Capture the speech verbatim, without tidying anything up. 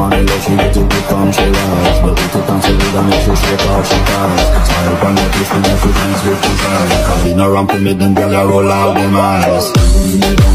manele și vițul putam și las. Băutul tam se vedam eu și ștecau și taz. Stai o pană triste, ne-a făcut în zbut cu taz. Ca vină ram cu mid în gălea, roll out in my eyes.